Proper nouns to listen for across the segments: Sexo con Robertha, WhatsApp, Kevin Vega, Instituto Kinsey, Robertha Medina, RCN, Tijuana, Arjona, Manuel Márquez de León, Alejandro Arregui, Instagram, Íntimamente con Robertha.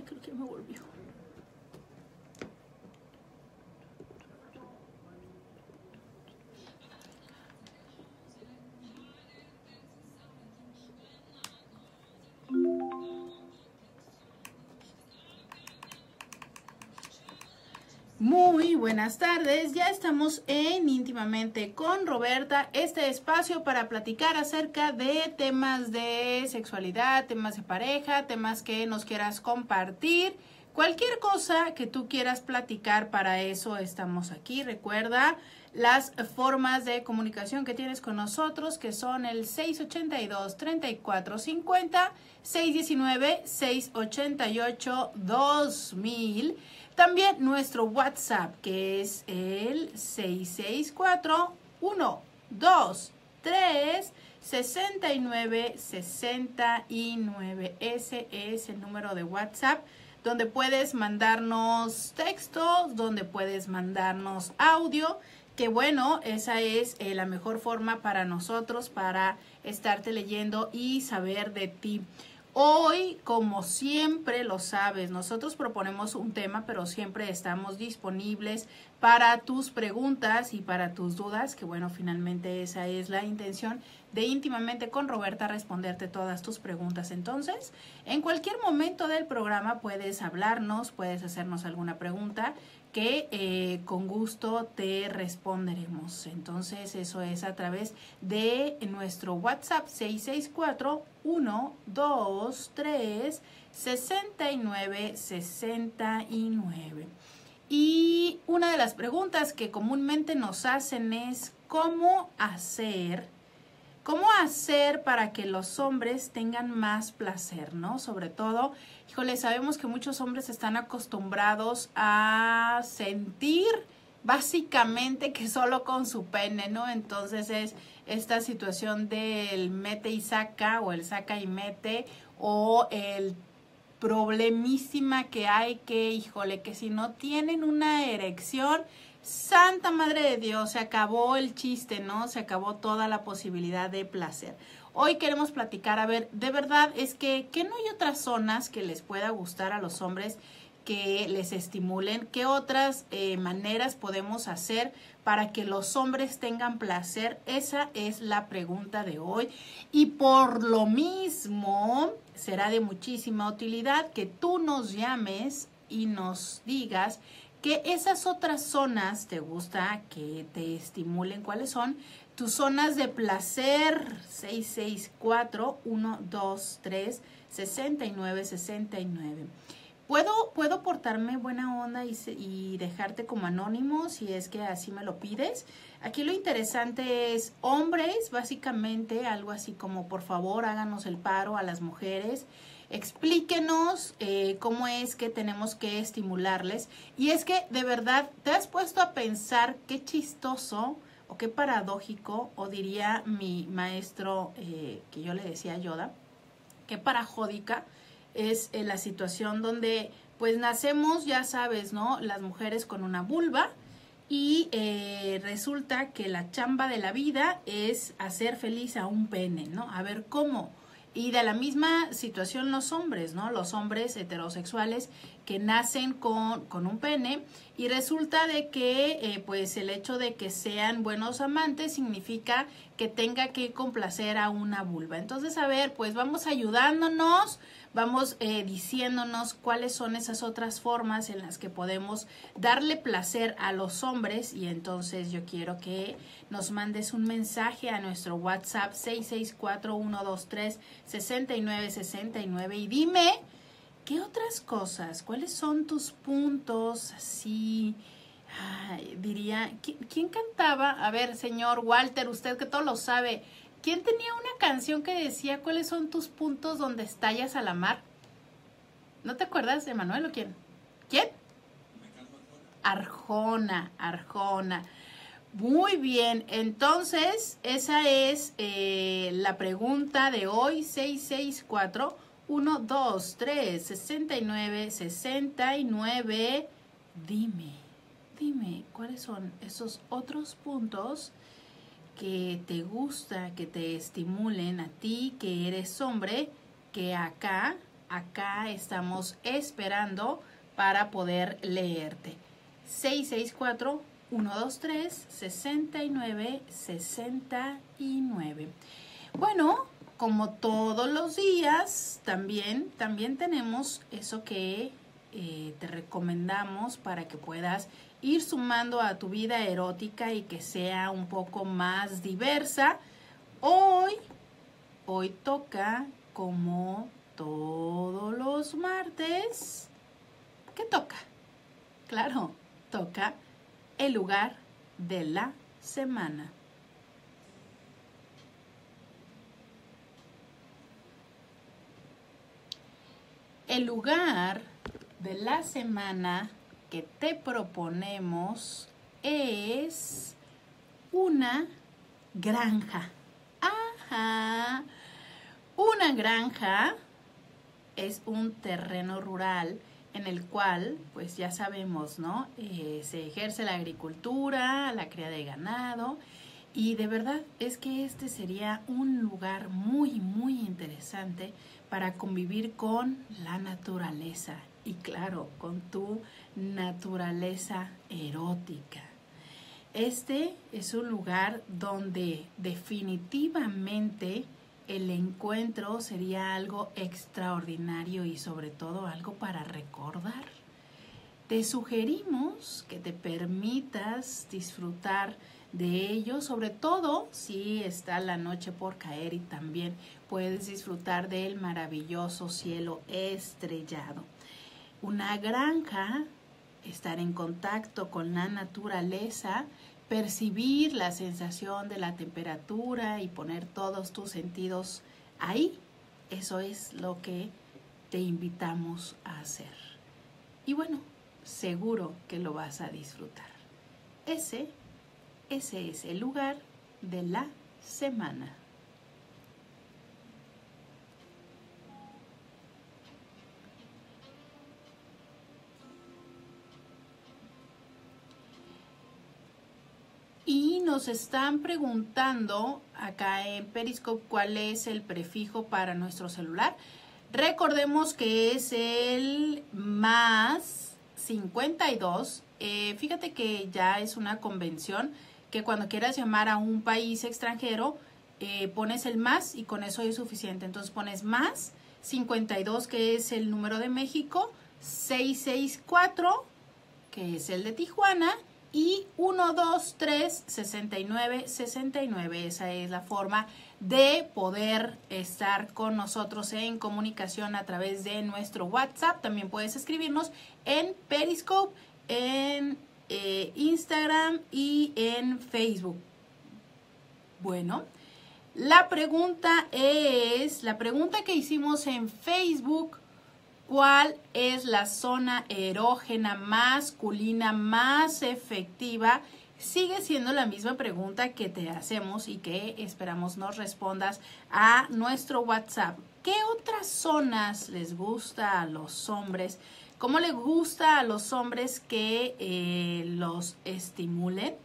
Ay, creo que me volvió. Muy buenas tardes, ya estamos en Íntimamente con Robertha, este espacio para platicar acerca de temas de sexualidad, temas de pareja, temas que nos quieras compartir, cualquier cosa que tú quieras platicar, para eso estamos aquí. Recuerda las formas de comunicación que tienes con nosotros, que son el 682-3450, 619-688-2000. También nuestro WhatsApp, que es el 664-123-6969. Ese es el número de WhatsApp, donde puedes mandarnos textos, donde puedes mandarnos audio. Que bueno, esa es la mejor forma para nosotros, para estarte leyendo y saber de ti. Hoy, como siempre lo sabes, nosotros proponemos un tema, pero siempre estamos disponibles para tus preguntas y para tus dudas, que bueno, finalmente esa es la intención de Íntimamente con Robertha, responderte todas tus preguntas. Entonces, en cualquier momento del programa puedes hablarnos, puedes hacernos alguna pregunta que con gusto te responderemos. Entonces, eso es a través de nuestro WhatsApp 664-123-6969. Y una de las preguntas que comúnmente nos hacen es ¿cómo hacer para que los hombres tengan más placer, ¿no? Sobre todo, híjole, sabemos que muchos hombres están acostumbrados a sentir básicamente que solo con su pene, ¿no? Entonces es esta situación del mete y saca, o el saca y mete, o el problemísima que hay que, híjole, que si no tienen una erección, Santa Madre de Dios, se acabó el chiste, ¿no? Se acabó toda la posibilidad de placer. Hoy queremos platicar, a ver, de verdad es que no hay otras zonas que les pueda gustar a los hombres, que les estimulen, qué otras maneras podemos hacer para que los hombres tengan placer. Esa es la pregunta de hoy, y por lo mismo será de muchísima utilidad que tú nos llames y nos digas que esas otras zonas te gusta que te estimulen, cuáles son tus zonas de placer. 664-123-6969. ¿Puedo portarme buena onda y dejarte como anónimo si es que así me lo pides? Aquí lo interesante es hombres, básicamente algo así como por favor háganos el paro a las mujeres. Explíquenos cómo es que tenemos que estimularles. Y es que de verdad te has puesto a pensar qué chistoso o qué paradójico, o diría mi maestro que yo le decía Yoda, qué parajódica es la situación donde pues nacemos, ya sabes, ¿no? Las mujeres con una vulva y resulta que la chamba de la vida es hacer feliz a un pene, ¿no? A ver cómo. Y de la misma situación los hombres, ¿no? Los hombres heterosexuales que nacen con un pene, y resulta de que pues el hecho de que sean buenos amantes significa que tenga que complacer a una vulva. Entonces, a ver, pues vamos ayudándonos, vamos diciéndonos cuáles son esas otras formas en las que podemos darle placer a los hombres. Y entonces yo quiero que nos mandes un mensaje a nuestro WhatsApp 664-123-6969 y dime qué otras cosas, cuáles son tus puntos así. Ay, diría, ¿quién cantaba? A ver, señor Walter, usted que todo lo sabe, ¿quién tenía una canción que decía cuáles son tus puntos donde estallas a la mar? ¿No te acuerdas, Emanuel, o quién? ¿Quién? Arjona. Muy bien, entonces esa es la pregunta de hoy, 664-123-6969. Dime, ¿cuáles son esos otros puntos que te gusta, que te estimulen a ti, que eres hombre, que acá acá estamos esperando para poder leerte. 664-123-6969. Bueno, como todos los días, también tenemos eso que te recomendamos para que puedas ir sumando a tu vida erótica y que sea un poco más diversa. Hoy toca, como todos los martes, ¿qué toca? Claro, toca el lugar de la semana. El lugar de la semana que te proponemos es una granja. Ajá. Una granja es un terreno rural en el cual, pues ya sabemos, ¿no? Se ejerce la agricultura, la cría de ganado, y de verdad es que este sería un lugar muy, muy interesante para convivir con la naturaleza y, claro, con tu naturaleza erótica. Este es un lugar donde definitivamente el encuentro sería algo extraordinario y sobre todo algo para recordar. Te sugerimos que te permitas disfrutar de ello, sobre todo si está la noche por caer y también puedes disfrutar del maravilloso cielo estrellado. Una granja, estar en contacto con la naturaleza, percibir la sensación de la temperatura y poner todos tus sentidos ahí. Eso es lo que te invitamos a hacer. Y bueno, seguro que lo vas a disfrutar. Ese es el lugar de la semana. Nos están preguntando acá en Periscope cuál es el prefijo para nuestro celular. Recordemos que es el más 52. Fíjate que ya es una convención que cuando quieras llamar a un país extranjero, pones el más y con eso es suficiente. Entonces pones más 52, que es el número de México, 664, que es el de Tijuana, y 123-6969. Esa es la forma de poder estar con nosotros en comunicación a través de nuestro WhatsApp. También puedes escribirnos en Periscope, en Instagram y en Facebook. Bueno, la pregunta que hicimos en Facebook: ¿cuál es la zona erógena masculina más efectiva? Sigue siendo la misma pregunta que te hacemos y que esperamos nos respondas a nuestro WhatsApp. ¿Qué otras zonas les gusta a los hombres? ¿Cómo les gusta a los hombres que los estimulen?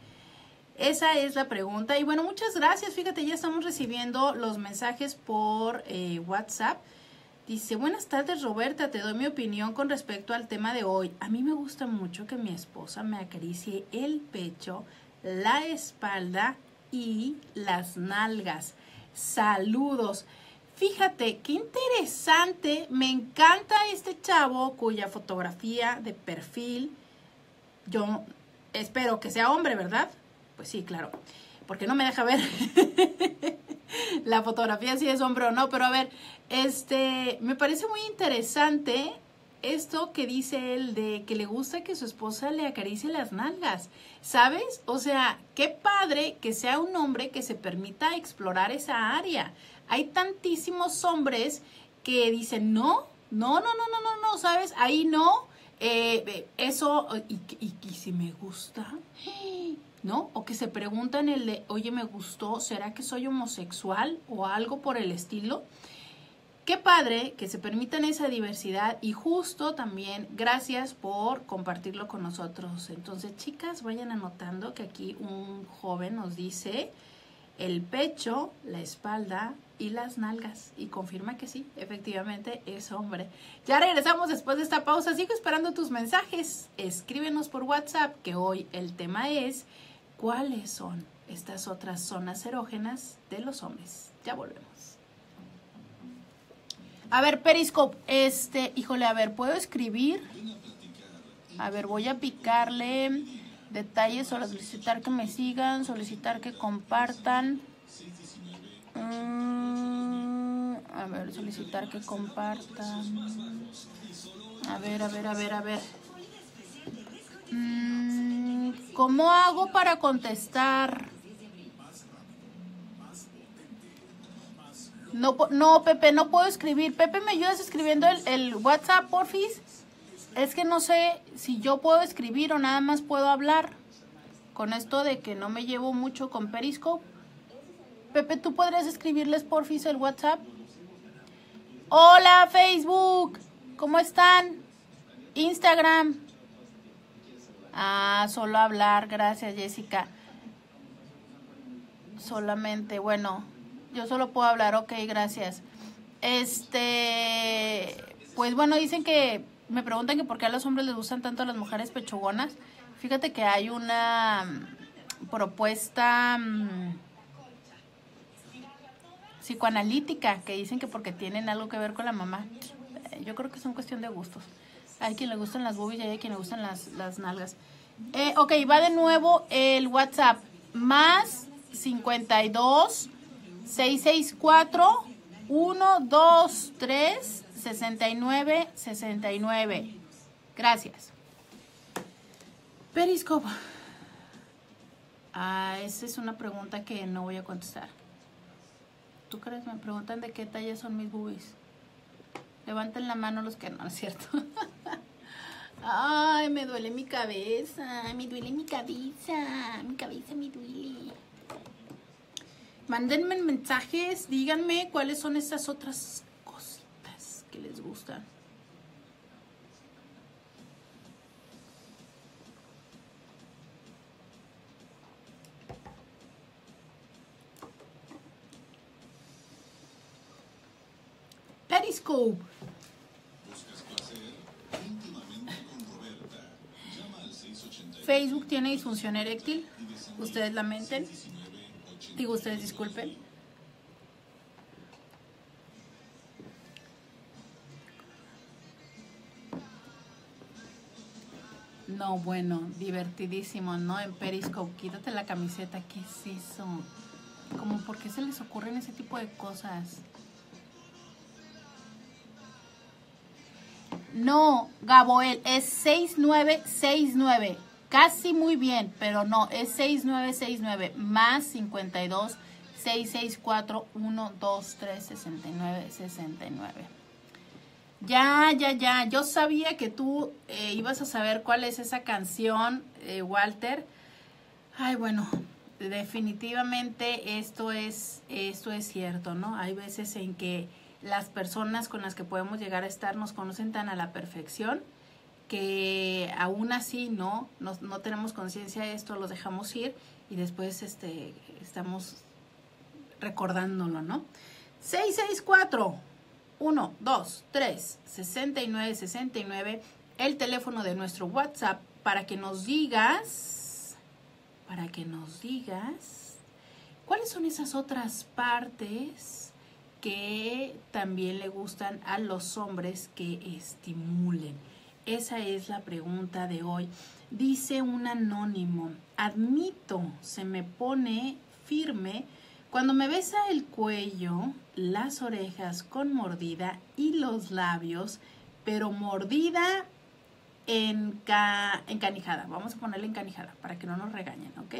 Esa es la pregunta. Y bueno, muchas gracias. Fíjate, ya estamos recibiendo los mensajes por WhatsApp. Dice: buenas tardes, Robertha, te doy mi opinión con respecto al tema de hoy. A mí me gusta mucho que mi esposa me acaricie el pecho, la espalda y las nalgas. Saludos. Fíjate, qué interesante. Me encanta este chavo cuya fotografía de perfil, yo espero que sea hombre, ¿verdad? Pues sí, claro, porque no me deja ver la fotografía si es hombre o no, pero a ver, me parece muy interesante esto que dice él de que le gusta que su esposa le acaricie las nalgas, ¿sabes? O sea, qué padre que sea un hombre que se permita explorar esa área. Hay tantísimos hombres que dicen, no, ¿sabes? Ahí no, eso, y si me gusta, ¿no? O que se preguntan el de, oye, me gustó, ¿será que soy homosexual o algo por el estilo? Qué padre que se permitan esa diversidad y justo también gracias por compartirlo con nosotros. Entonces, chicas, vayan anotando que aquí un joven nos dice el pecho, la espalda, y las nalgas, y confirma que sí, efectivamente es hombre. Ya regresamos después de esta pausa, sigo esperando tus mensajes, escríbenos por WhatsApp, que hoy el tema es ¿cuáles son estas otras zonas erógenas de los hombres? Ya volvemos. A ver, Periscope, híjole, a ver, ¿puedo escribir? A ver, voy a picarle detalles, solicitar que me sigan, solicitar que compartan. A ver, solicitar que compartan. A ver. ¿Cómo hago para contestar? No, Pepe, no puedo escribir. Pepe, ¿me ayudas escribiendo el WhatsApp, porfis? Es que no sé si yo puedo escribir o nada más puedo hablar. Con esto de que no me llevo mucho con Periscope. Pepe, ¿tú podrías escribirles, porfis, el WhatsApp? Hola, Facebook. ¿Cómo están? Instagram. Ah, solo hablar, gracias Jessica. Solamente, bueno, yo solo puedo hablar, ok, gracias. Pues bueno, dicen que, me preguntan que por qué a los hombres les gustan tanto a las mujeres pechugonas. Fíjate que hay una propuesta psicoanalítica que dicen que porque tienen algo que ver con la mamá. Yo creo que son cuestión de gustos. Hay quien le gustan las boobies y hay quien le gustan las nalgas. Ok, va de nuevo el WhatsApp. Más 52 664 123 69 69. Gracias. Periscope. Ah, esa es una pregunta que no voy a contestar. ¿Tú crees? Me preguntan de qué talla son mis boobies. Levanten la mano los que no, ¿es cierto? Ay, me duele mi cabeza. Mi cabeza me duele. Mándenme mensajes. Díganme cuáles son esas otras cositas que les gustan. Periscope. Facebook tiene disfunción eréctil. Ustedes lamenten. Digo, ustedes disculpen. No, bueno, divertidísimo, ¿no? En Periscope, quítate la camiseta. ¿Qué es eso? Como, ¿por qué se les ocurren ese tipo de cosas? No, Gaboel, es 6969. Casi muy bien, pero no, es 6969. Más 52 664 123 69 69. Ya. Yo sabía que tú ibas a saber cuál es esa canción, Walter. Ay, bueno, definitivamente esto es cierto, ¿no? Hay veces en que las personas con las que podemos llegar a estar nos conocen tan a la perfección que aún así no tenemos conciencia de esto, los dejamos ir y después estamos recordándolo, ¿no? 664 123 69 69, el teléfono de nuestro WhatsApp para que nos digas, cuáles son esas otras partes que también le gustan a los hombres que estimulen. Esa es la pregunta de hoy. Dice un anónimo: admito, se me pone firme cuando me besa el cuello, las orejas con mordida y los labios, pero mordida encanijada. Vamos a ponerle encanijada para que no nos regañen, ¿ok?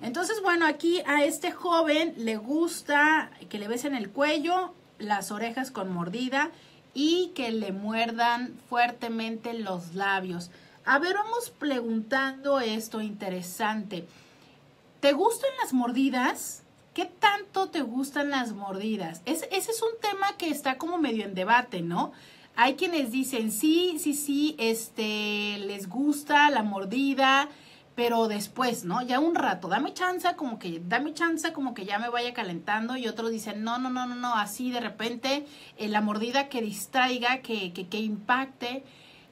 Entonces, bueno, aquí a este joven le gusta que le besen el cuello, las orejas con mordida y que le muerdan fuertemente los labios. A ver, vamos preguntando esto interesante. ¿Te gustan las mordidas? ¿Qué tanto te gustan las mordidas? Ese es un tema que está como medio en debate, ¿no? Hay quienes dicen, sí, les gusta la mordida, pero después, ¿no? Ya un rato, dame chance como que ya me vaya calentando, y otros dicen, no, así de repente, la mordida que distraiga, que impacte.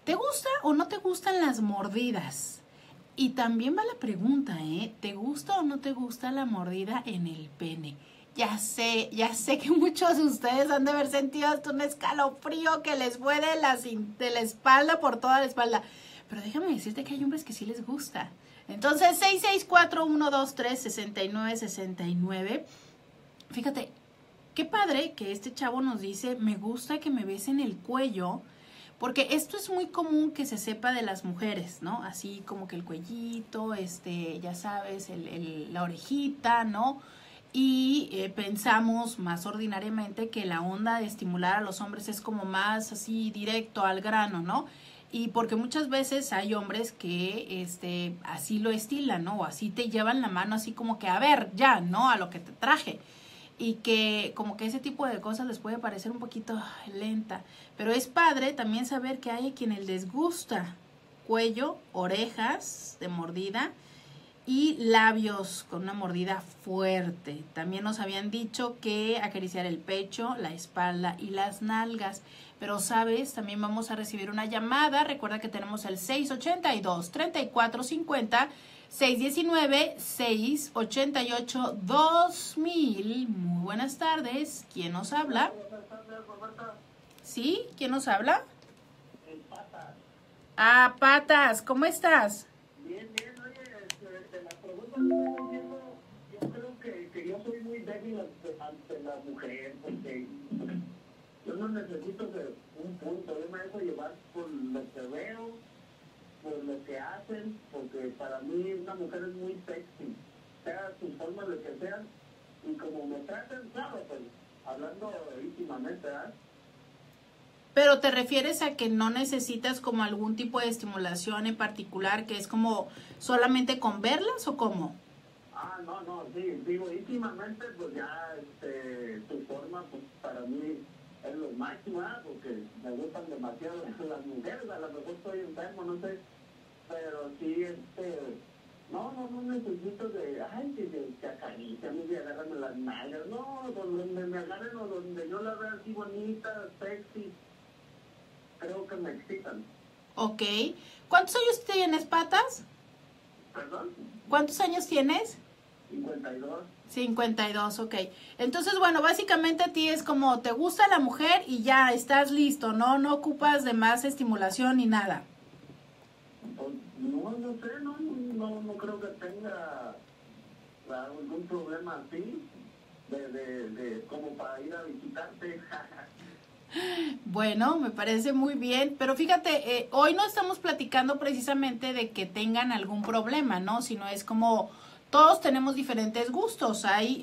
¿Te gusta o no te gustan las mordidas? Y también va la pregunta, ¿te gusta o no te gusta la mordida en el pene? Ya sé que muchos de ustedes han de haber sentido hasta un escalofrío que les fue de la espalda, por toda la espalda. Pero déjame decirte que hay hombres que sí les gusta. Entonces, 664-123-6969. Fíjate, qué padre que este chavo nos dice, me gusta que me besen el cuello, porque esto es muy común que se sepa de las mujeres, ¿no? Así como que el cuellito, ya sabes, la orejita, ¿no? Y pensamos más ordinariamente que la onda de estimular a los hombres es como más así directo al grano, ¿no? Y porque muchas veces hay hombres que así lo estilan, ¿no? O así te llevan la mano así como que, a ver, ya, ¿no? A lo que te traje. Y que como que ese tipo de cosas les puede parecer un poquito lenta. Pero es padre también saber que hay a quienes les gusta cuello, orejas de mordida, y labios con una mordida fuerte. También nos habían dicho que acariciar el pecho, la espalda y las nalgas. Pero, ¿sabes? También vamos a recibir una llamada. Recuerda que tenemos el 682-3450, 619-688-2000. Muy buenas tardes. ¿Quién nos habla? ¿Sí? ¿Quién nos habla? Patas. Ah, Patas. ¿Cómo estás? Bien, bien. Yo creo que yo soy muy débil ante las mujeres, porque yo no necesito de un punto, yo me dejo llevar por lo que veo, por lo que hacen, porque para mí una mujer es muy sexy, sea sus formas de que sean, y como me tratan, claro, pues hablando íntimamente, ¿verdad? Pero te refieres a que no necesitas como algún tipo de estimulación en particular, que es como solamente con verlas, ¿o cómo? Ah, no, sí, digo, íntimamente, pues ya, tu forma, pues para mí es lo máximo, porque me gustan demasiado las mujeres, a lo mejor estoy enfermo, no sé, pero sí, no necesito de, ay, que acarician y agárrame las nalgas, no, donde me agarren o donde yo la vea así bonita, sexy, creo que me excitan. Ok. ¿Cuántos años tienes, Patas? ¿Perdón? ¿Cuántos años tienes? 52. 52, ok. Entonces, bueno, básicamente a ti es como te gusta la mujer y ya estás listo, ¿no? No ocupas de más estimulación ni nada. No sé, no creo que tenga algún problema así de como para ir a visitarte. Bueno, me parece muy bien, pero fíjate, hoy no estamos platicando precisamente de que tengan algún problema, ¿no? Sino es como todos tenemos diferentes gustos, hay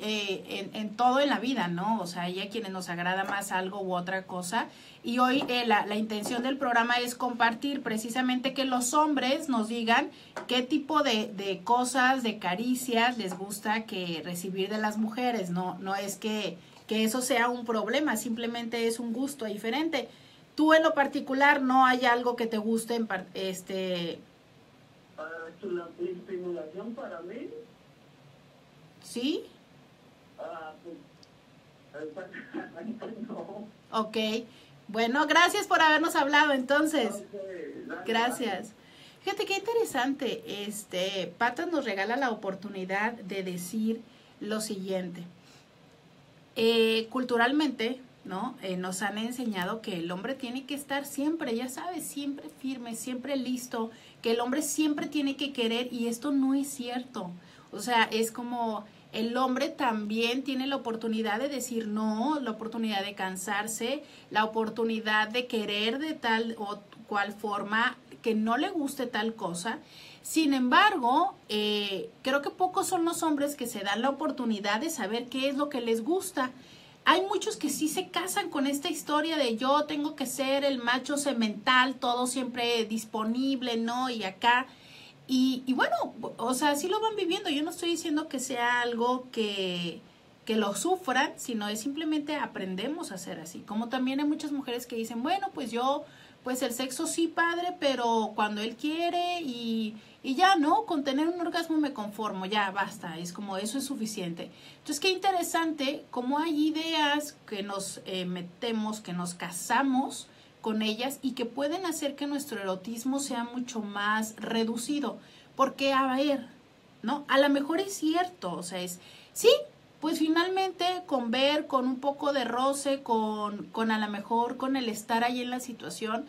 en todo en la vida, ¿no? O sea, hay a quienes nos agrada más algo u otra cosa, y hoy la intención del programa es compartir precisamente que los hombres nos digan qué tipo de cosas, de caricias les gusta que recibir de las mujeres, ¿no? No es que eso sea un problema, simplemente es un gusto diferente. Tú en lo particular, ¿no hay algo que te guste en la estimulación para mí? ¿Sí? No. Ok, bueno, gracias por habernos hablado entonces. Okay, gracias. Fíjate qué interesante, Patas nos regala la oportunidad de decir lo siguiente. Culturalmente, ¿no? Nos han enseñado que el hombre tiene que estar siempre, ya sabes, siempre firme, siempre listo, que el hombre siempre tiene que querer, y esto no es cierto. O sea, es como el hombre también tiene la oportunidad de decir no, la oportunidad de cansarse, la oportunidad de querer de tal o cual forma, que no le guste tal cosa. Sin embargo, creo que pocos son los hombres que se dan la oportunidad de saber qué es lo que les gusta. Hay muchos que sí se casan con esta historia de yo tengo que ser el macho semental, todo siempre disponible, ¿no? Y acá. Y bueno, o sea, sí lo van viviendo. Yo no estoy diciendo que sea algo que que lo sufran, sino es simplemente aprendemos a ser así. Como también hay muchas mujeres que dicen, bueno, pues yo, pues el sexo sí, padre, pero cuando él quiere y ya, ¿no? Con tener un orgasmo me conformo, ya, basta. Es como, eso es suficiente. Entonces, qué interesante cómo hay ideas que nos metemos, que nos casamos con ellas y que pueden hacer que nuestro erotismo sea mucho más reducido. Porque, a ver, ¿no? A lo mejor es cierto, o sea, es, sí, pues finalmente con ver, con un poco de roce, con a lo mejor, con el estar ahí en la situación,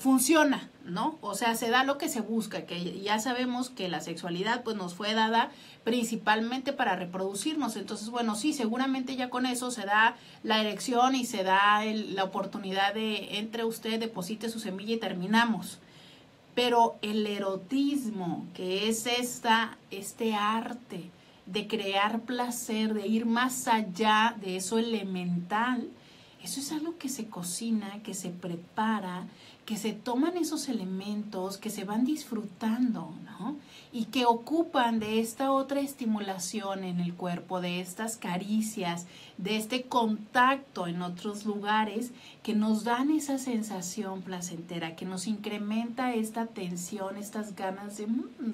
funciona, ¿no? O sea, se da lo que se busca, que ya sabemos que la sexualidad pues nos fue dada principalmente para reproducirnos. Entonces, bueno, sí, seguramente ya con eso se da la erección y se da la oportunidad de, entre usted, deposite su semilla y terminamos. Pero el erotismo, que es este arte de crear placer, de ir más allá de eso elemental, eso es algo que se cocina, que se prepara, que se toman esos elementos, que se van disfrutando, ¿no? Y que ocupan de esta otra estimulación en el cuerpo, de estas caricias, de este contacto en otros lugares que nos dan esa sensación placentera, que nos incrementa esta tensión, estas ganas de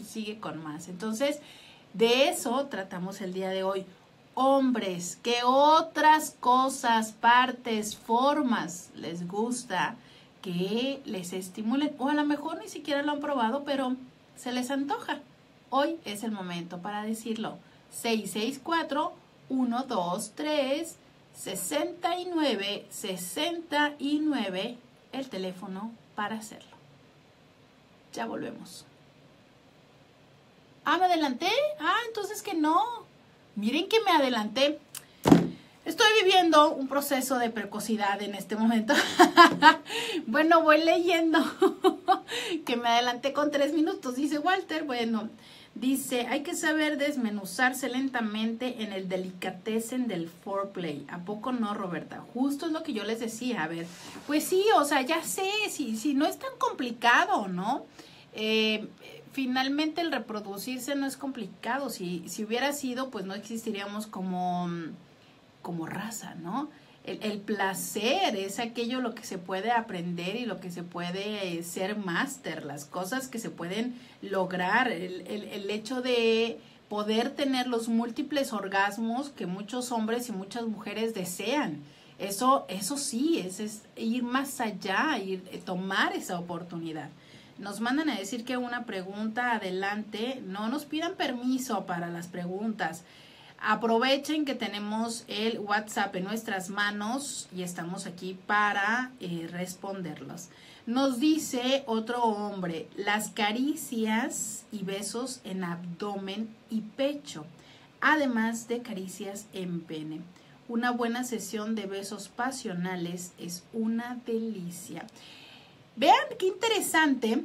sigue con más. Entonces, de eso tratamos el día de hoy. Hombres, ¿qué otras cosas, partes, formas les gusta que les estimulen? O a lo mejor ni siquiera lo han probado, pero se les antoja. Hoy es el momento para decirlo. 664-123-6969, el teléfono para hacerlo. Ya volvemos. Ah, me adelanté. Ah, entonces que no. Miren que me adelanté. Estoy viviendo un proceso de precocidad en este momento. Bueno, voy leyendo que me adelanté con 3 minutos, dice Walter. Bueno, dice, hay que saber desmenuzarse lentamente en el delicatessen del foreplay. ¿A poco no, Robertha? Justo es lo que yo les decía. A ver, pues sí, o sea, ya sé, si no es tan complicado, ¿no? Finalmente el reproducirse no es complicado. Si hubiera sido, pues no existiríamos como raza, ¿no? El placer es aquello lo que se puede aprender y lo que se puede ser máster, las cosas que se pueden lograr, el hecho de poder tener los múltiples orgasmos que muchos hombres y muchas mujeres desean. Eso sí, es ir más allá, tomar esa oportunidad. Nos mandan a decir que una pregunta adelante, no nos pidan permiso para las preguntas. Aprovechen que tenemos el WhatsApp en nuestras manos y estamos aquí para responderlos. Nos dice otro hombre, las caricias y besos en abdomen y pecho, además de caricias en pene. Una buena sesión de besos pasionales es una delicia. Vean qué interesante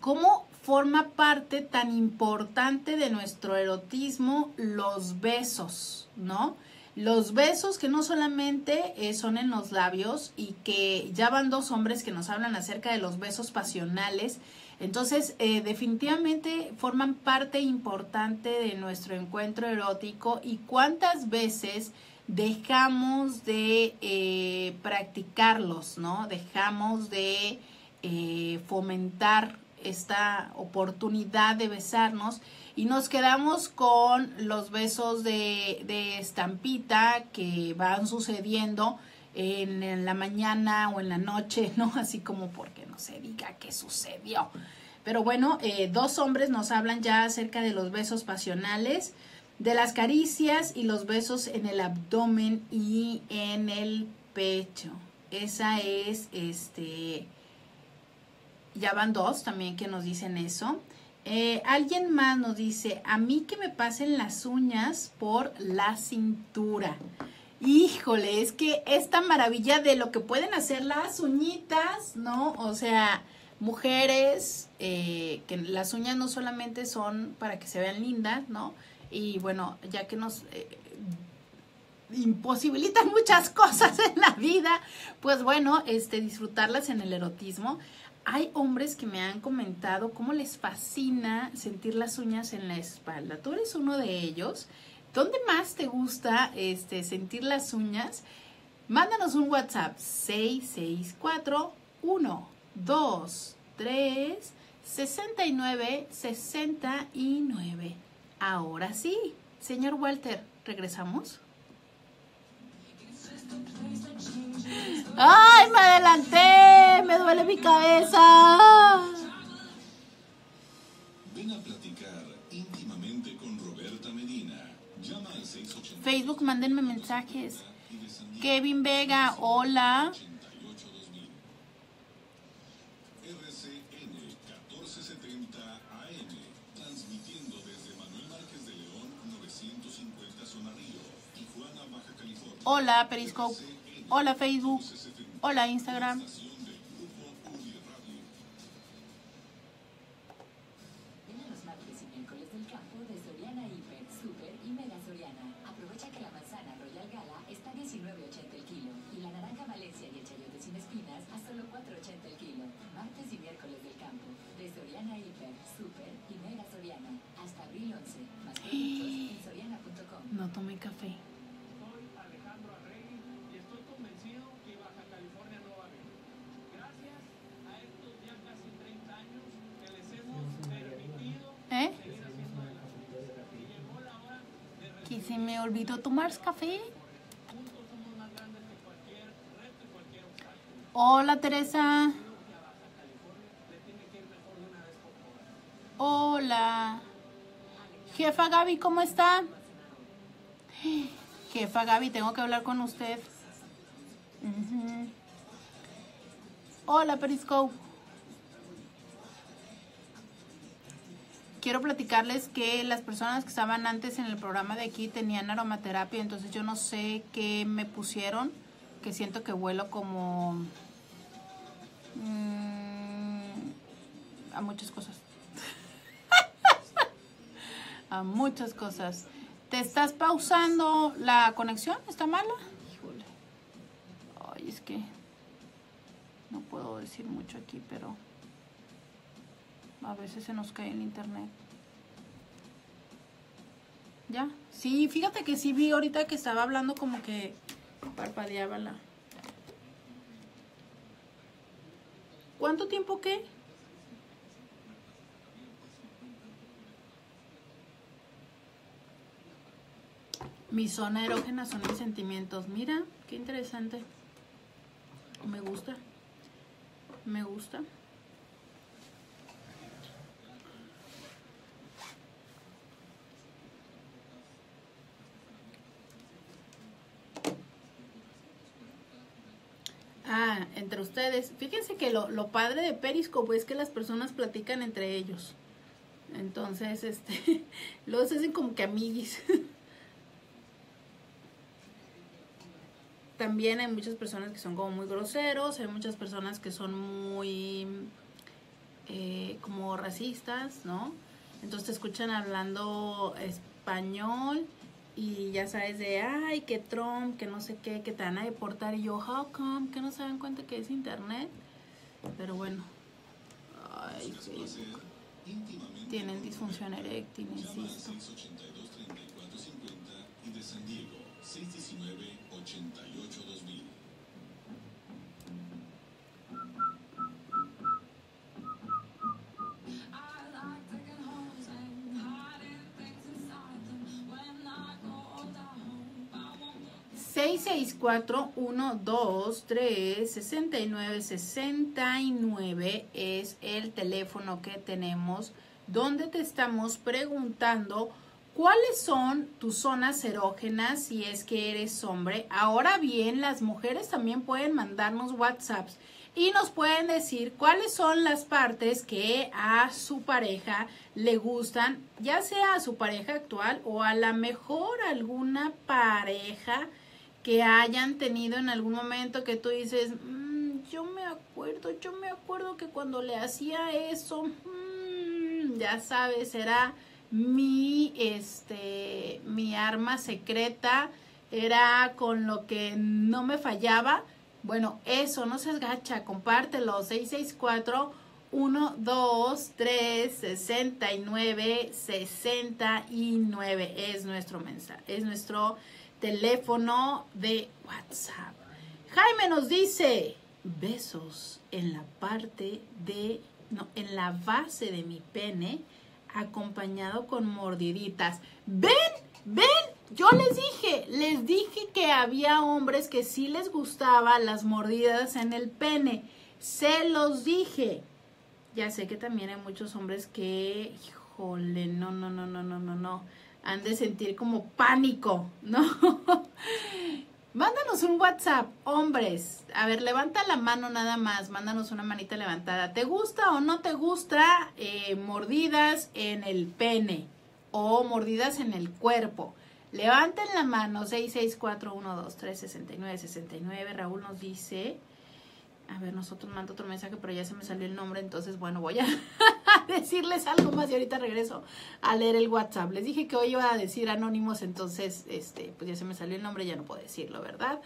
cómo forma parte tan importante de nuestro erotismo los besos, ¿no? Los besos que no solamente son en los labios y que ya van 2 hombres que nos hablan acerca de los besos pasionales. Entonces, definitivamente forman parte importante de nuestro encuentro erótico. ¿Y cuántas veces dejamos de practicarlos, ¿no? Dejamos de fomentar esta oportunidad de besarnos y nos quedamos con los besos de estampita que van sucediendo en la mañana o en la noche, ¿no? Así como porque no se diga qué sucedió. Pero bueno, 2 hombres nos hablan ya acerca de los besos pasionales, de las caricias y los besos en el abdomen y en el pecho. Esa es, ya van 2 también que nos dicen eso. Alguien más nos dice, a mí que me pasen las uñas por la cintura. Híjole, es que esta maravilla de lo que pueden hacer las uñitas, ¿no? O sea, mujeres, que las uñas no solamente son para que se vean lindas, ¿no? Y bueno, ya que nos imposibilitan muchas cosas en la vida, pues bueno, disfrutarlas en el erotismo. Hay hombres que me han comentado cómo les fascina sentir las uñas en la espalda. Tú eres uno de ellos. ¿Dónde más te gusta sentir las uñas? Mándanos un WhatsApp 664-123-6969. Ahora sí, señor Walter, ¿regresamos? ¡Ay, me adelanté! ¡Me duele mi cabeza! Ven a platicar íntimamente con Robertha Medina. Llama al 680. Facebook, mándenme mensajes. Kevin Vega, hola. RCN 1470 AM, transmitiendo desde Manuel Márquez de León 950 Zona Río, Tijuana, Baja California. Hola, Periscope. Hola, Facebook. Hola, Instagram. No tomé café. Soy Alejandro Arregui y estoy convencido que Baja California no va a venir. Gracias a estos ya casi 30 años que les hemos permitido seguir haciendo de la vida. Y llegó la hora de... ¿Que se me olvidó tomar café? Juntos somos más grandes que cualquier reto y cualquier obstáculo. Hola, Teresa. Hola. Jefa Gaby, ¿cómo está? Jefa Gaby, tengo que hablar con usted. Hola, Periscope. Quiero platicarles que las personas que estaban antes en el programa de aquí tenían aromaterapia, entonces yo no sé qué me pusieron, que siento que huelo como a muchas cosas. A muchas cosas. ¿Te estás pausando la conexión? ¿Está mala? Híjole. Ay, es que no puedo decir mucho aquí, pero a veces se nos cae el internet. ¿Ya? Sí, fíjate que sí vi ahorita que estaba hablando como que parpadeaba la... ¿Cuánto tiempo qué? Mi zona erógena son mis sentimientos. Mira, qué interesante. Me gusta. Me gusta. Ah, entre ustedes. Fíjense que lo padre de Periscope es que las personas platican entre ellos. Entonces, los hacen como que amiguis. También hay muchas personas que son como muy groseros, hay muchas personas que son muy como racistas, ¿no? Entonces te escuchan hablando español y ya sabes de, ay, que Trump, que no sé qué, que te van a deportar. Y yo, how come, que no se dan cuenta que es internet. Pero bueno, ay, que tienen disfunción eréctil, insisto. 619-88-2000. (664) 123-6969 es el teléfono que tenemos, donde te estamos preguntando ¿cuáles son tus zonas erógenas si es que eres hombre? Ahora bien, las mujeres también pueden mandarnos WhatsApps y nos pueden decir cuáles son las partes que a su pareja le gustan, ya sea a su pareja actual o a lo mejor alguna pareja que hayan tenido en algún momento que tú dices, yo me acuerdo que cuando le hacía eso, ya sabes, era... mi arma secreta, era con lo que no me fallaba. Bueno, eso, no seas gacha, compártelo. 664 123-69-69 es nuestro mensaje, es nuestro teléfono de WhatsApp. Jaime nos dice, besos en la parte de, no, en la base de mi pene, acompañado con mordiditas. Ven, ven, yo les dije que había hombres que sí les gustaba las mordidas en el pene. Se los dije. Ya sé que también hay muchos hombres que, híjole, no. Han de sentir como pánico, ¿no? Mándanos un WhatsApp, hombres. A ver, levanta la mano nada más. Mándanos una manita levantada. ¿Te gusta o no te gusta mordidas en el pene o mordidas en el cuerpo? Levanten la mano. 664-123-69-69. Raúl nos dice... A ver, nosotros mando otro mensaje, pero ya se me salió el nombre, entonces, bueno, voy a decirles algo más y ahorita regreso a leer el WhatsApp. Les dije que hoy iba a decir anónimos, entonces, pues ya se me salió el nombre, ya no puedo decirlo, ¿verdad?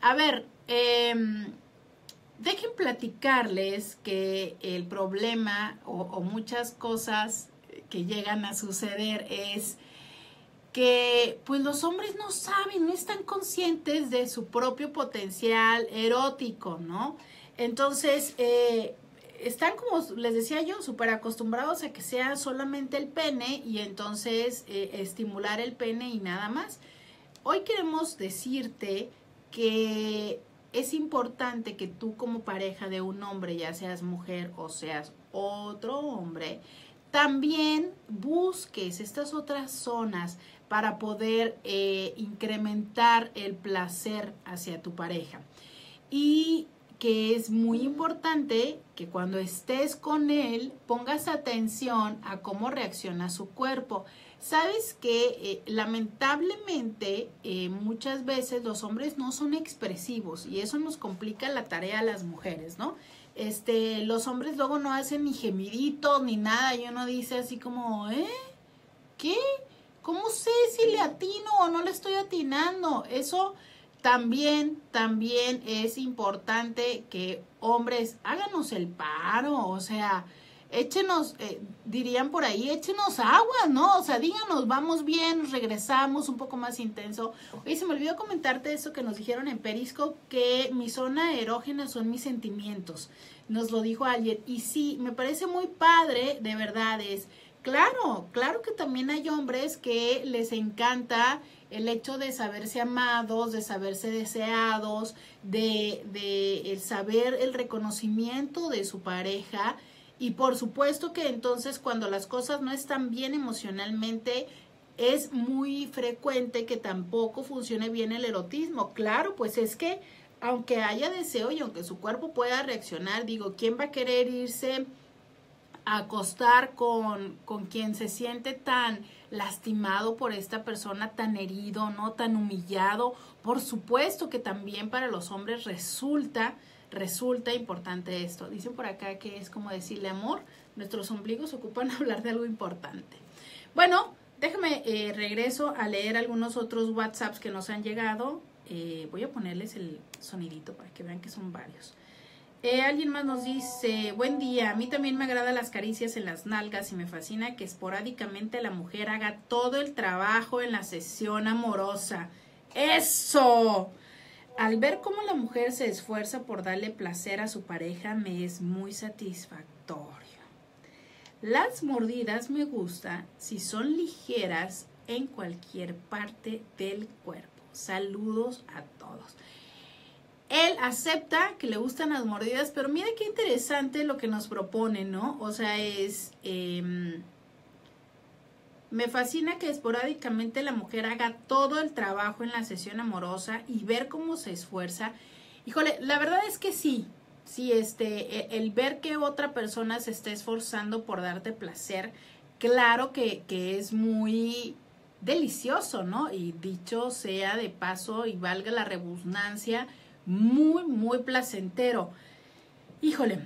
A ver, dejen platicarles que el problema o muchas cosas que llegan a suceder es que pues los hombres no saben, no están conscientes de su propio potencial erótico, ¿no? Entonces, están como les decía yo, súper acostumbrados a que sea solamente el pene y entonces estimular el pene y nada más. Hoy queremos decirte que es importante que tú como pareja de un hombre, ya seas mujer o seas otro hombre, también busques estas otras zonas para poder incrementar el placer hacia tu pareja. Y que es muy importante que cuando estés con él pongas atención a cómo reacciona su cuerpo. Sabes que lamentablemente muchas veces los hombres no son expresivos y eso nos complica la tarea a las mujeres, ¿no? Los hombres luego no hacen ni gemiditos ni nada y uno dice así como, ¿qué? ¿Cómo sé si le atino o no le estoy atinando? Eso también es importante que hombres, háganos el paro, o sea, échenos, dirían por ahí, échenos agua, ¿no? O sea, díganos, vamos bien, regresamos un poco más intenso. Oye, se me olvidó comentarte eso que nos dijeron en Perisco, que mi zona erógena son mis sentimientos. Nos lo dijo alguien. Y sí, me parece muy padre, de verdad, es claro, claro que también hay hombres que les encanta el hecho de saberse amados, de saberse deseados, de el saber el reconocimiento de su pareja. Y por supuesto que entonces cuando las cosas no están bien emocionalmente, es muy frecuente que tampoco funcione bien el erotismo. Claro, pues es que aunque haya deseo y aunque su cuerpo pueda reaccionar, digo, ¿quién va a querer irse a acostar con quien se siente tan lastimado por esta persona, tan herido, ¿no? Tan humillado? Por supuesto que también para los hombres resulta importante esto. Dicen por acá que es como decirle amor. Nuestros ombligos ocupan hablar de algo importante. Bueno, déjame regreso a leer algunos otros WhatsApps que nos han llegado. Voy a ponerles el sonidito para que vean que son varios. Alguien más nos dice, buen día, a mí también me agradan las caricias en las nalgas y me fascina que esporádicamente la mujer haga todo el trabajo en la sesión amorosa. ¡Eso! Al ver cómo la mujer se esfuerza por darle placer a su pareja, me es muy satisfactorio. Las mordidas me gustan si son ligeras en cualquier parte del cuerpo. Saludos a todos. Él acepta que le gustan las mordidas, pero mira qué interesante lo que nos propone, ¿no? O sea, es... me fascina que esporádicamente la mujer haga todo el trabajo en la sesión amorosa y ver cómo se esfuerza. Híjole, la verdad es que sí, el ver que otra persona se está esforzando por darte placer, claro que es muy delicioso, ¿no? Y dicho sea de paso y valga la redundancia, muy, muy placentero. Híjole,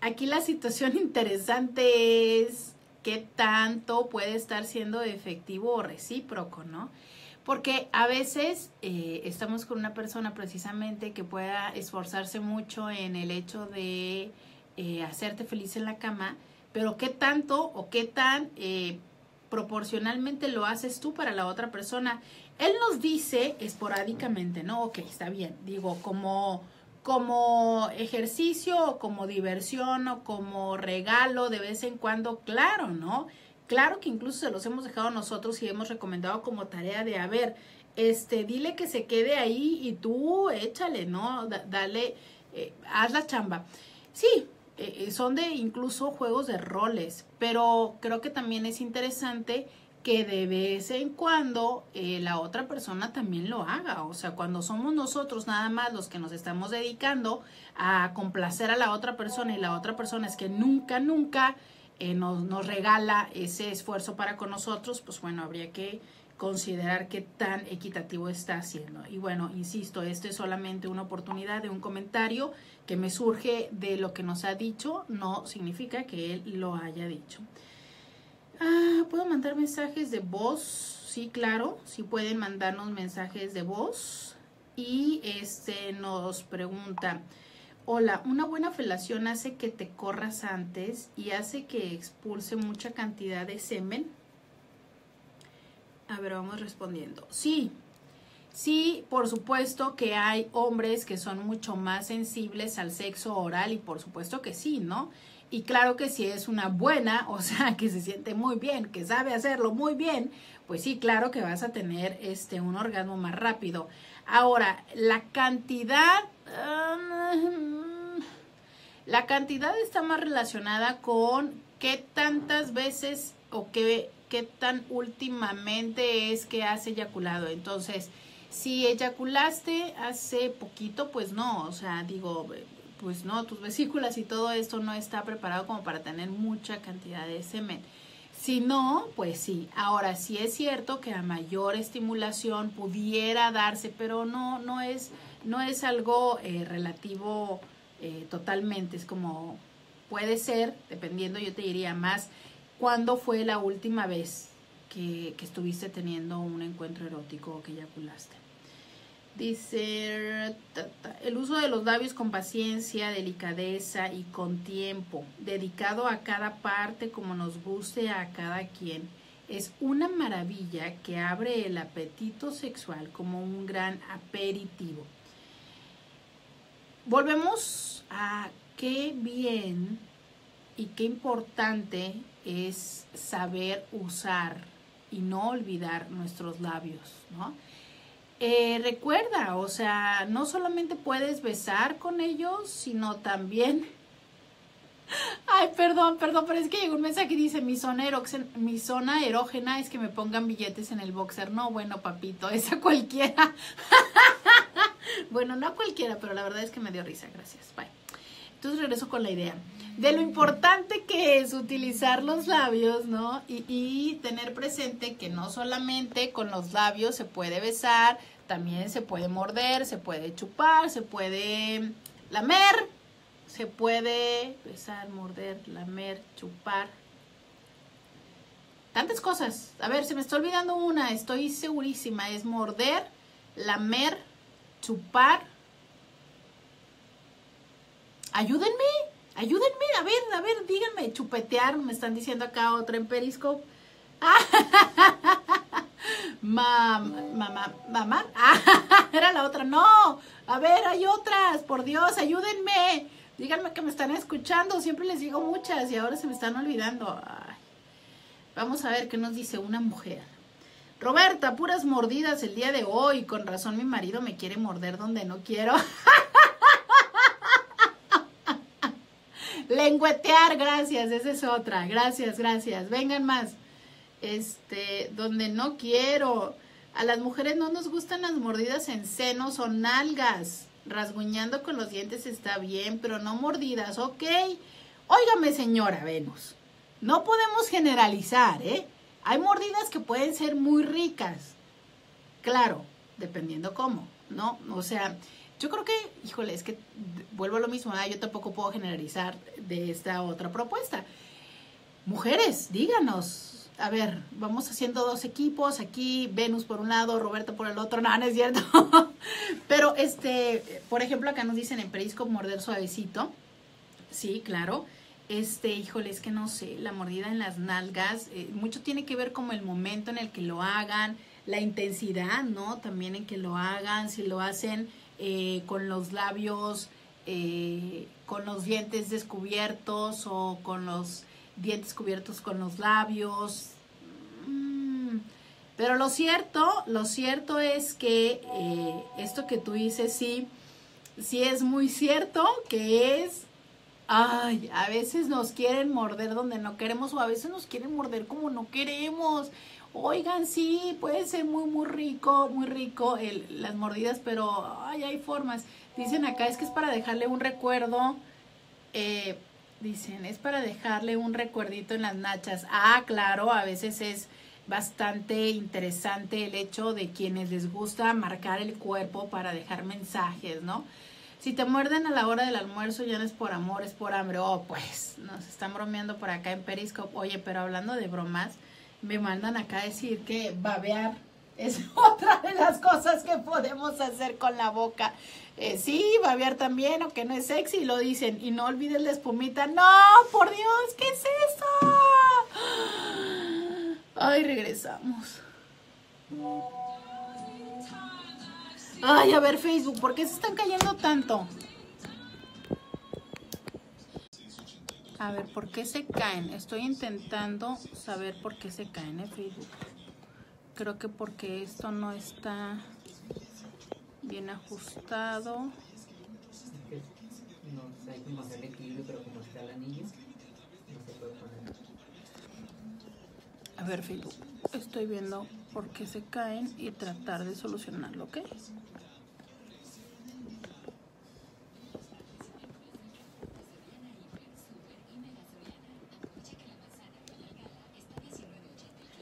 aquí la situación interesante es... ¿Qué tanto puede estar siendo efectivo o recíproco, no? Porque a veces estamos con una persona precisamente que pueda esforzarse mucho en el hecho de hacerte feliz en la cama, pero qué tanto o qué tan proporcionalmente lo haces tú para la otra persona. Él nos dice esporádicamente, ¿no? Ok, está bien, digo, como ejercicio o como diversión o como regalo de vez en cuando, claro, ¿no? Claro que incluso se los hemos dejado nosotros y hemos recomendado como tarea de, a ver, dile que se quede ahí y tú échale, ¿no? Dale, haz la chamba. Sí, son de incluso juegos de roles, pero creo que también es interesante que de vez en cuando la otra persona también lo haga. O sea, cuando somos nosotros nada más los que nos estamos dedicando a complacer a la otra persona y la otra persona es que nunca nos regala ese esfuerzo para con nosotros, pues bueno, habría que considerar qué tan equitativo está haciendo. Y bueno, insisto, esto es solamente una oportunidad de un comentario que me surge de lo que nos ha dicho, no significa que él lo haya dicho. Ah, ¿puedo mandar mensajes de voz? Sí, claro, sí pueden mandarnos mensajes de voz. Y nos pregunta, hola, una buena felación hace que te corras antes y hace que expulse mucha cantidad de semen. A ver, vamos respondiendo. Sí, sí, por supuesto que hay hombres que son mucho más sensibles al sexo oral y por supuesto que sí, ¿no? Y claro que si es una buena, o sea, que se siente muy bien, que sabe hacerlo muy bien, pues sí, claro que vas a tener un orgasmo más rápido. Ahora, la cantidad está más relacionada con qué tantas veces o qué tan últimamente es que has eyaculado. Entonces, si eyaculaste hace poquito, pues no, o sea, digo, pues no, tus vesículas y todo esto no está preparado como para tener mucha cantidad de semen. Si no, pues sí. Ahora, sí es cierto que a mayor estimulación pudiera darse, pero no es algo relativo totalmente. Es como puede ser, dependiendo, yo te diría más, ¿cuándo fue la última vez que estuviste teniendo un encuentro erótico o que eyaculaste? Dice, el uso de los labios con paciencia, delicadeza y con tiempo, dedicado a cada parte como nos guste a cada quien. Es una maravilla que abre el apetito sexual como un gran aperitivo. Volvemos a qué bien y qué importante es saber usar y no olvidar nuestros labios, ¿no? Recuerda, o sea, no solamente puedes besar con ellos, sino también... Ay, perdón, pero es que llegó un mensaje que dice, mi zona erógena es que me pongan billetes en el boxer. No, bueno, papito, esa cualquiera. Bueno, no cualquiera, pero la verdad es que me dio risa, gracias, bye. Entonces regreso con la idea de lo importante que es utilizar los labios, ¿no? Y tener presente que no solamente con los labios se puede besar, también se puede morder, se puede chupar, se puede lamer, se puede besar, morder, lamer, chupar. Tantas cosas. A ver, se me está olvidando una, estoy segurísima. Es morder, lamer, chupar. Ayúdenme, a ver, díganme, chupetear, me están diciendo acá otra en Periscope. Ah, mamá, ah, era la otra, no, a ver, hay otras, por Dios, ayúdenme, díganme que me están escuchando, siempre les digo muchas y ahora se me están olvidando. Ay. Vamos a ver qué nos dice una mujer. Robertha, puras mordidas el día de hoy, con razón mi marido me quiere morder donde no quiero. Lengüetear, gracias, esa es otra, gracias, vengan más, donde no quiero, a las mujeres no nos gustan las mordidas en senos o nalgas, rasguñando con los dientes está bien, pero no mordidas, ok, óigame señora Venus, no podemos generalizar, ¿eh? Hay mordidas que pueden ser muy ricas, claro, dependiendo cómo, ¿no? O sea... Yo creo que, híjole, es que vuelvo a lo mismo, ¿eh? Yo tampoco puedo generalizar de esta otra propuesta. Mujeres, díganos, a ver, vamos haciendo dos equipos, aquí Venus por un lado, Robertha por el otro, no, no es cierto. Pero, por ejemplo, acá nos dicen en Periscope morder suavecito. Sí, claro. Híjole, es que no sé, la mordida en las nalgas, mucho tiene que ver como el momento en el que lo hagan, la intensidad, ¿no? También en que lo hagan, si lo hacen con los labios, con los dientes descubiertos o con los dientes cubiertos con los labios. Pero lo cierto es que esto que tú dices sí es muy cierto, que es, ay, a veces nos quieren morder donde no queremos o a veces nos quieren morder como no queremos. Oigan, sí, puede ser muy rico las mordidas, pero ay, hay formas. Dicen acá, es que es para dejarle un recuerdo, dicen, es para dejarle un recuerdito en las nachas. Ah, claro, a veces es bastante interesante el hecho de quienes les gusta marcar el cuerpo para dejar mensajes, ¿no? Si te muerden a la hora del almuerzo, ya no es por amor, es por hambre. Oh, pues, nos están bromeando por acá en Periscope. Oye, pero hablando de bromas, me mandan acá a decir que babear es otra de las cosas que podemos hacer con la boca. Sí, babear también, aunque no es sexy, lo dicen. Y no olvides la espumita. ¡No, por Dios! ¿Qué es eso? Ay, regresamos. Ay, a ver, Facebook, ¿por qué se están cayendo tanto? A ver, ¿por qué se caen? Estoy intentando saber por qué se caen en Facebook. Creo que porque esto no está bien ajustado. No hay como hacer el equilibrio, pero como está el anillo, no se puede poner. A ver, Facebook, estoy viendo por qué se caen y tratar de solucionarlo, ¿ok?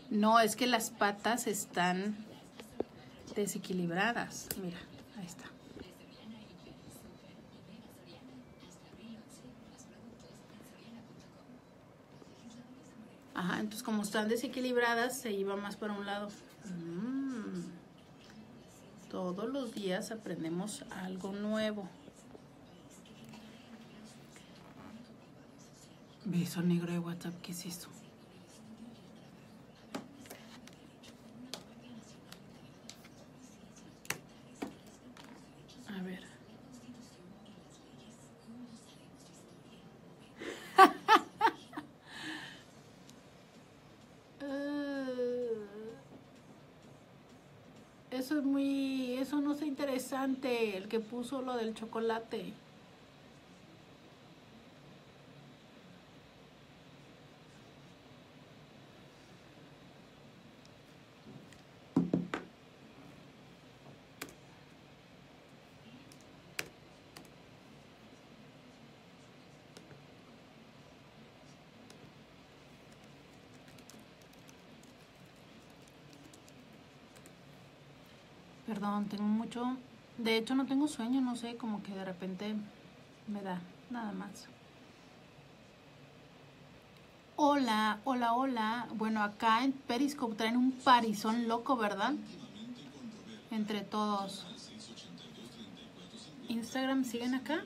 No, es que las patas están desequilibradas. Mira, ahí está. Ajá, entonces como están desequilibradas, se iba más para un lado. Todos los días aprendemos algo nuevo. Beso negro de WhatsApp, ¿qué es eso? A ver. Eso es muy... Eso no es interesante, el que puso lo del chocolate. Perdón, tengo mucho... De hecho, no tengo sueño, no sé, como que de repente me da nada más. Hola, hola, hola. Bueno, acá en Periscope traen un parizón loco, ¿verdad? Entre todos. Instagram, ¿siguen acá?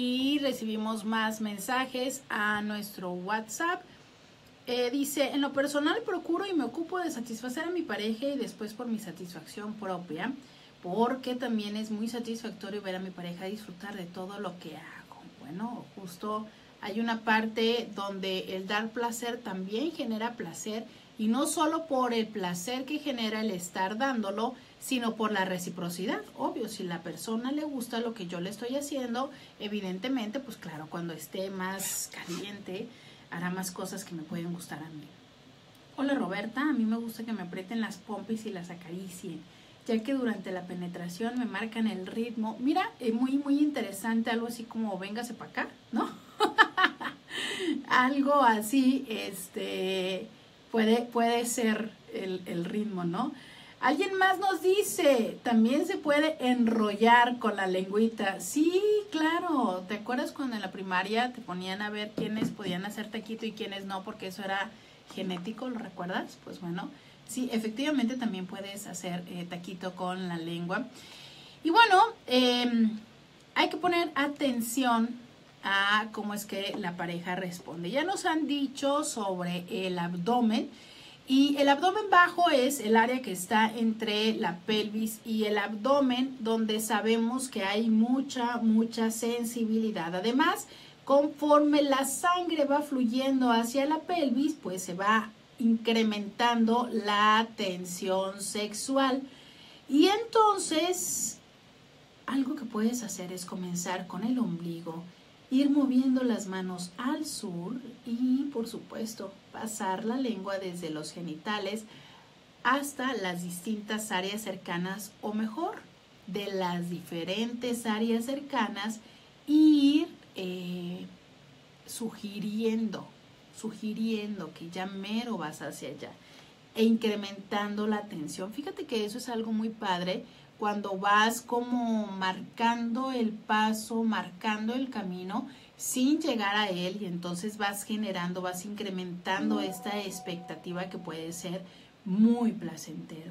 Y recibimos más mensajes a nuestro WhatsApp. Dice, en lo personal procuro y me ocupo de satisfacer a mi pareja y después por mi satisfacción propia, porque también es muy satisfactorio ver a mi pareja disfrutar de todo lo que hago. Bueno, justo hay una parte donde el dar placer también genera placer y no solo por el placer que genera el estar dándolo, sino por la reciprocidad. Obvio, si la persona le gusta lo que yo le estoy haciendo, evidentemente, pues claro, cuando esté más caliente, hará más cosas que me pueden gustar a mí. Hola Robertha, a mí me gusta que me aprieten las pompis y las acaricien, ya que durante la penetración me marcan el ritmo. Mira, es muy interesante, algo así como véngase para acá, ¿no? algo así puede ser el ritmo, ¿no? Alguien más nos dice, también se puede enrollar con la lengüita. Sí, claro. ¿Te acuerdas cuando en la primaria te ponían a ver quiénes podían hacer taquito y quiénes no? Porque eso era genético, ¿lo recuerdas? Pues bueno, sí, efectivamente también puedes hacer taquito con la lengua. Y bueno, hay que poner atención a cómo es que la pareja responde. Ya nos han dicho sobre el abdomen. Y el abdomen bajo es el área que está entre la pelvis y el abdomen, donde sabemos que hay mucha sensibilidad. Además, conforme la sangre va fluyendo hacia la pelvis, pues se va incrementando la tensión sexual. Y entonces, algo que puedes hacer es comenzar con el ombligo, ir moviendo las manos al sur y, por supuesto, pasar la lengua desde los genitales hasta las distintas áreas cercanas, o mejor, de las diferentes áreas cercanas, ir sugiriendo que ya mero vas hacia allá e incrementando la tensión. Fíjate que eso es algo muy padre. Cuando vas como marcando el paso, marcando el camino sin llegar a él, y entonces vas generando, vas incrementando esta expectativa que puede ser muy placentero.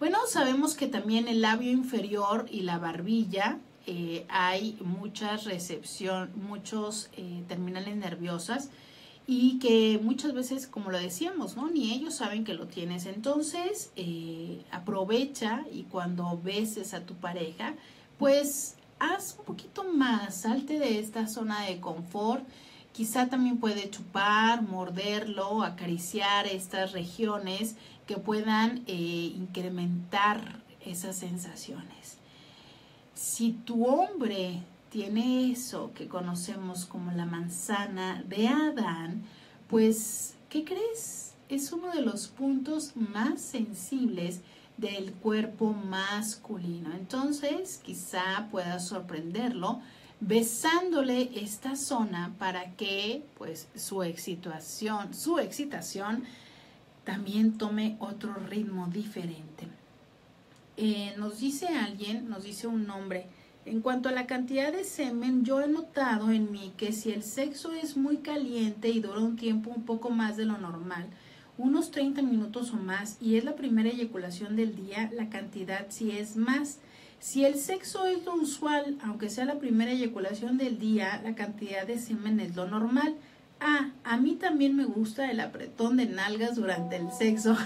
Bueno, sabemos que también el labio inferior y la barbilla hay muchas terminales nerviosas y que muchas veces, como lo decíamos, ¿no? Ni ellos saben que lo tienes. Entonces, aprovecha y cuando beses a tu pareja, pues haz un poquito más, salte de esta zona de confort. Quizá también puede chupar, morderlo, acariciar estas regiones que puedan incrementar esas sensaciones. Si tu hombre tiene eso que conocemos como la manzana de Adán, pues, ¿qué crees? Es uno de los puntos más sensibles del cuerpo masculino. Entonces, quizá puedas sorprenderlo besándole esta zona para que, pues, su excitación también tome otro ritmo diferente. Nos dice alguien, nos dice un hombre, en cuanto a la cantidad de semen, yo he notado en mí que si el sexo es muy caliente y dura un tiempo un poco más de lo normal, unos 30 minutos o más, y es la primera eyaculación del día, la cantidad sí es más. Si el sexo es lo usual, aunque sea la primera eyaculación del día, la cantidad de semen es lo normal. Ah, a mí también me gusta el apretón de nalgas durante el sexo.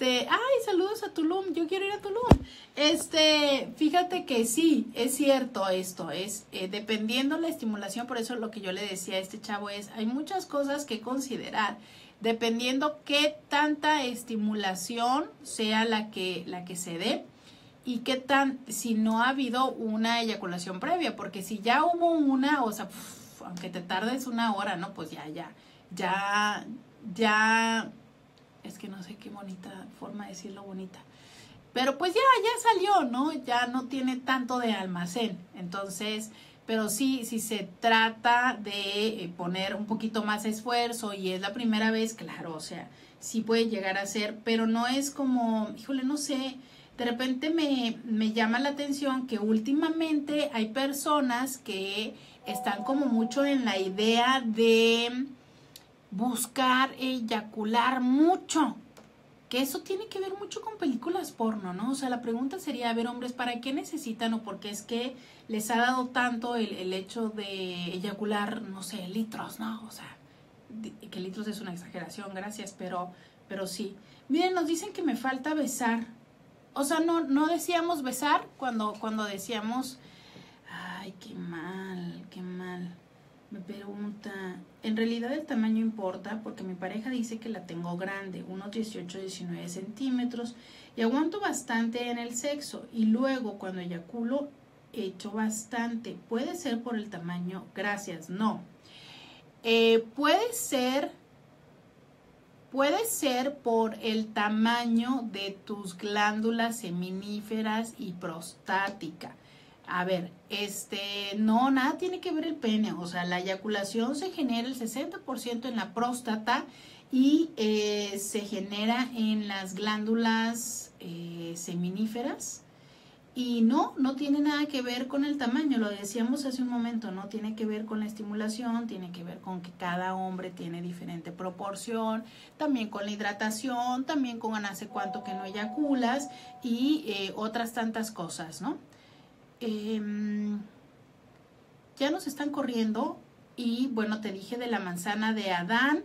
Ay, saludos a Tulum, yo quiero ir a Tulum. Fíjate que sí, es cierto esto, es dependiendo la estimulación, por eso lo que yo le decía a este chavo es, hay muchas cosas que considerar, dependiendo qué tanta estimulación sea la que se dé y qué tan, si no ha habido una eyaculación previa, porque si ya hubo una, o sea, aunque te tardes una hora, ¿no? Pues ya. Es que no sé qué bonita forma de decirlo, bonita. Pero pues ya salió, ¿no? Ya no tiene tanto de almacén. Entonces, pero sí, si se trata de poner un poquito más esfuerzo y es la primera vez, claro, o sea, sí puede llegar a ser, pero no es como, híjole, no sé, de repente me llama la atención que últimamente hay personas que están como mucho en la idea de buscar eyacular mucho, que eso tiene que ver mucho con películas porno, ¿no? O sea, la pregunta sería, a ver, hombres, ¿para qué necesitan o por qué es que les ha dado tanto el hecho de eyacular, no sé, litros, ¿no? O sea, que litros es una exageración, gracias, pero sí. Miren, nos dicen que me falta besar. O sea, no decíamos besar cuando decíamos, ay, qué mal, qué mal. Me pregunta, en realidad el tamaño importa porque mi pareja dice que la tengo grande, unos 18-19 centímetros, y aguanto bastante en el sexo y luego cuando eyaculo echo bastante. ¿Puede ser por el tamaño? Gracias, no. Puede ser por el tamaño de tus glándulas seminíferas y prostática. A ver, no, nada tiene que ver el pene, o sea, la eyaculación se genera el 60% en la próstata y se genera en las glándulas seminíferas y no tiene nada que ver con el tamaño, lo decíamos hace un momento, no tiene que ver con la estimulación, tiene que ver con que cada hombre tiene diferente proporción, también con la hidratación, también con hace cuánto que no eyaculas y otras tantas cosas, ¿no? Ya nos están corriendo y bueno, te dije de la manzana de Adán,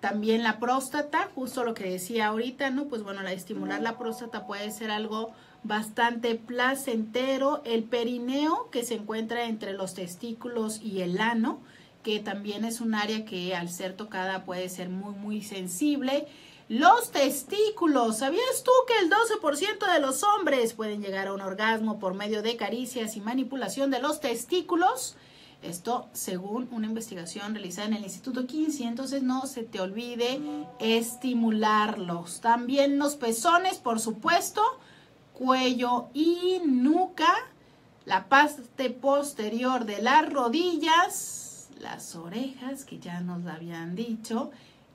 también la próstata, justo lo que decía ahorita, ¿no? Pues bueno, estimular la próstata puede ser algo bastante placentero, el perineo que se encuentra entre los testículos y el ano, que también es un área que al ser tocada puede ser muy, muy sensible. Los testículos. ¿Sabías tú que el 12% de los hombres pueden llegar a un orgasmo por medio de caricias y manipulación de los testículos? Esto según una investigación realizada en el Instituto Kinsey. Entonces no se te olvide estimularlos. También los pezones, por supuesto, cuello y nuca, la parte posterior de las rodillas, las orejas, que ya nos la habían dicho.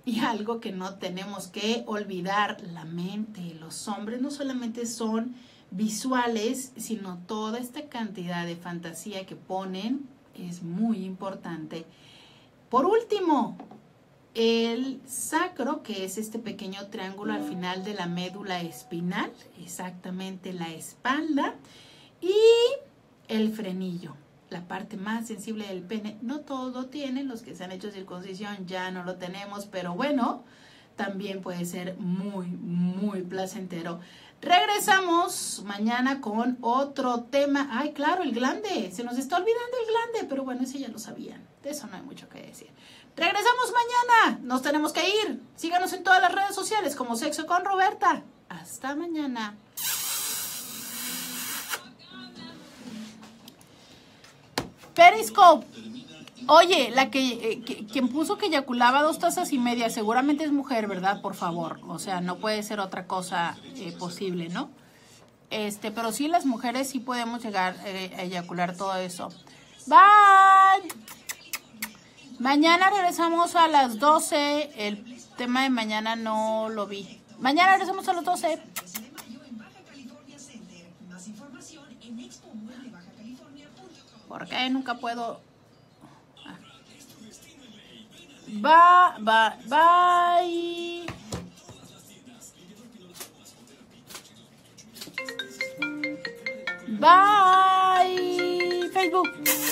Y algo que no tenemos que olvidar, la mente. Los hombres no solamente son visuales, sino toda esta cantidad de fantasía que ponen es muy importante. Por último, el sacro, que es este pequeño triángulo al final de la médula espinal, exactamente la espalda, y el frenillo. La parte más sensible del pene, no todos lo tienen, los que se han hecho circuncisión ya no lo tenemos, pero bueno, también puede ser muy, muy placentero. Regresamos mañana con otro tema. Ay, claro, el glande, se nos está olvidando el glande, pero bueno, ese ya lo sabían, de eso no hay mucho que decir. Regresamos mañana, nos tenemos que ir. Síganos en todas las redes sociales como Sexo con Robertha. Hasta mañana. Periscope, oye, la que quien puso que eyaculaba 2 tazas y media, seguramente es mujer, ¿verdad? Por favor, o sea, no puede ser otra cosa posible, ¿no? Pero sí, las mujeres sí podemos llegar a eyacular todo eso. Bye. Mañana regresamos a las 12, el tema de mañana no lo vi. Mañana regresamos a las 12. Porque nunca puedo. Bye. Bye. Facebook.